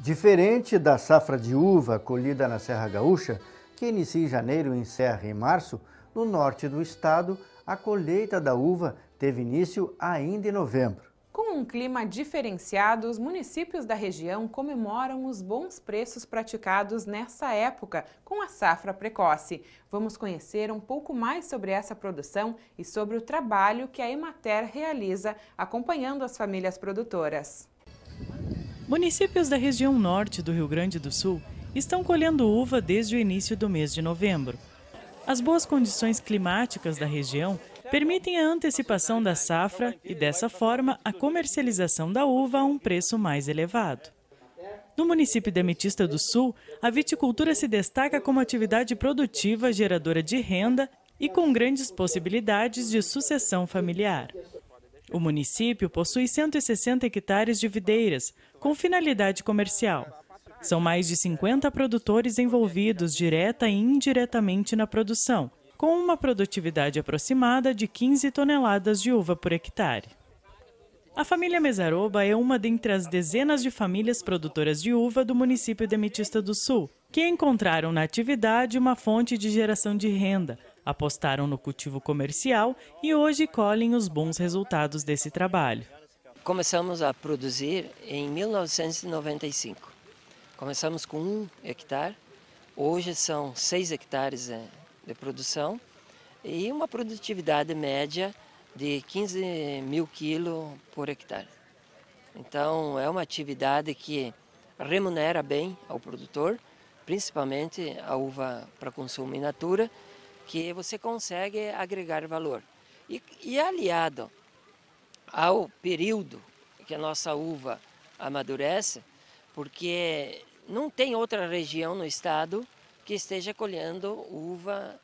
Diferente da safra de uva colhida na Serra Gaúcha, que inicia em janeiro e encerra em março, no norte do estado, a colheita da uva teve início ainda em novembro. Com um clima diferenciado, os municípios da região comemoram os bons preços praticados nessa época, com a safra precoce. Vamos conhecer um pouco mais sobre essa produção e sobre o trabalho que a Emater realiza, acompanhando as famílias produtoras. Municípios da região norte do Rio Grande do Sul estão colhendo uva desde o início do mês de novembro. As boas condições climáticas da região permitem a antecipação da safra e, dessa forma, a comercialização da uva a um preço mais elevado. No município de Ametista do Sul, a viticultura se destaca como atividade produtiva geradora de renda e com grandes possibilidades de sucessão familiar. O município possui 160 hectares de videiras, com finalidade comercial. São mais de 50 produtores envolvidos direta e indiretamente na produção, com uma produtividade aproximada de 15 toneladas de uva por hectare. A família Mezaroba é uma dentre as dezenas de famílias produtoras de uva do município de Ametista do Sul, que encontraram na atividade uma fonte de geração de renda, apostaram no cultivo comercial e hoje colhem os bons resultados desse trabalho. Começamos a produzir em 1995. Começamos com 1 hectare, hoje são 6 hectares de produção e uma produtividade média de 15 mil quilos por hectare. Então é uma atividade que remunera bem ao produtor, principalmente a uva para consumo in natura, que você consegue agregar valor. E aliado ao período que a nossa uva amadurece, porque não tem outra região no estado que esteja colhendo uva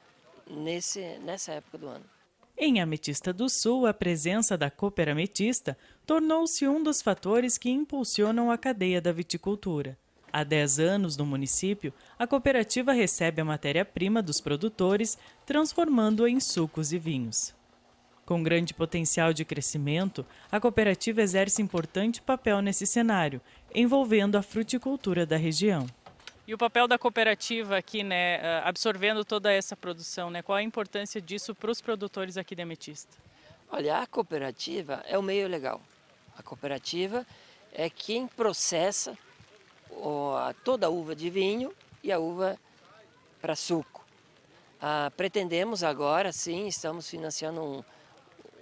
nessa época do ano. Em Ametista do Sul, a presença da Cooper Ametista tornou-se um dos fatores que impulsionam a cadeia da viticultura. Há 10 anos no município, a cooperativa recebe a matéria-prima dos produtores, transformando-a em sucos e vinhos. Com grande potencial de crescimento, a cooperativa exerce importante papel nesse cenário, envolvendo a fruticultura da região. E o papel da cooperativa aqui, né, absorvendo toda essa produção, né, qual a importância disso para os produtores aqui de Ametista? Olha, a cooperativa é o meio legal. A cooperativa é quem processa toda a uva de vinho e a uva para suco. Pretendemos agora, sim, estamos financiando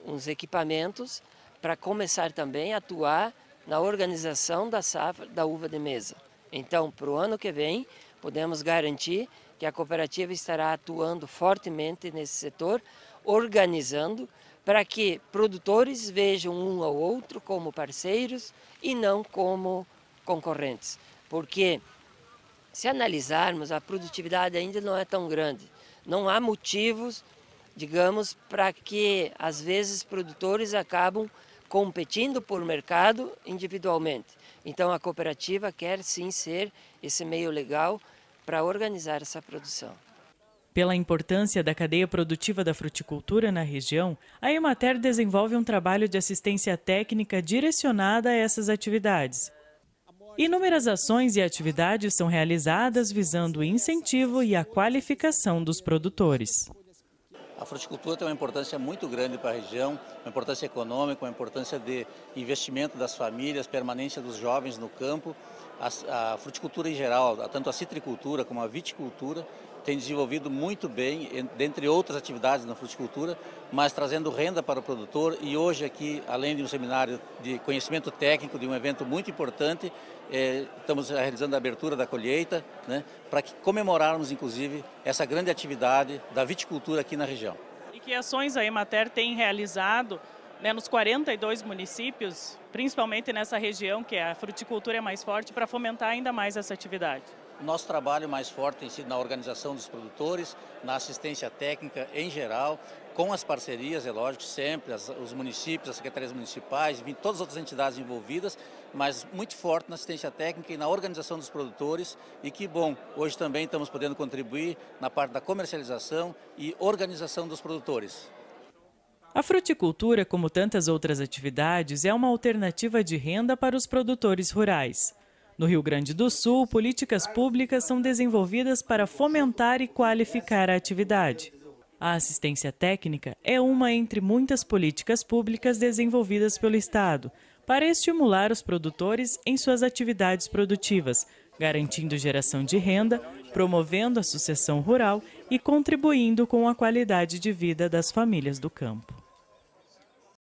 uns equipamentos para começar também a atuar na organização da safra da uva de mesa. Então, para o ano que vem, podemos garantir que a cooperativa estará atuando fortemente nesse setor, organizando para que produtores vejam um ao outro como parceiros e não como concorrentes. Porque se analisarmos, a produtividade ainda não é tão grande. Não há motivos, digamos, para que às vezes produtores acabam competindo por mercado individualmente. Então a cooperativa quer sim ser esse meio legal para organizar essa produção. Pela importância da cadeia produtiva da fruticultura na região, a Emater desenvolve um trabalho de assistência técnica direcionada a essas atividades. Inúmeras ações e atividades são realizadas visando o incentivo e a qualificação dos produtores. A fruticultura tem uma importância muito grande para a região, uma importância econômica, uma importância de investimento das famílias, permanência dos jovens no campo. A fruticultura em geral, tanto a citricultura como a viticultura, tem desenvolvido muito bem, dentre outras atividades na fruticultura, mas trazendo renda para o produtor. E hoje aqui, além de um seminário de conhecimento técnico, de um evento muito importante, estamos realizando a abertura da colheita, né, para que comemorarmos, inclusive, essa grande atividade da viticultura aqui na região. E que ações a Emater tem realizado, né, nos 42 municípios, principalmente nessa região que a fruticultura é mais forte, para fomentar ainda mais essa atividade? Nosso trabalho mais forte tem sido na organização dos produtores, na assistência técnica em geral, com as parcerias, é lógico, sempre, os municípios, as secretarias municipais, todas as outras entidades envolvidas, mas muito forte na assistência técnica e na organização dos produtores. E que bom, hoje também estamos podendo contribuir na parte da comercialização e organização dos produtores. A fruticultura, como tantas outras atividades, é uma alternativa de renda para os produtores rurais. No Rio Grande do Sul, políticas públicas são desenvolvidas para fomentar e qualificar a atividade. A assistência técnica é uma entre muitas políticas públicas desenvolvidas pelo Estado, para estimular os produtores em suas atividades produtivas, garantindo geração de renda, promovendo a sucessão rural e contribuindo com a qualidade de vida das famílias do campo.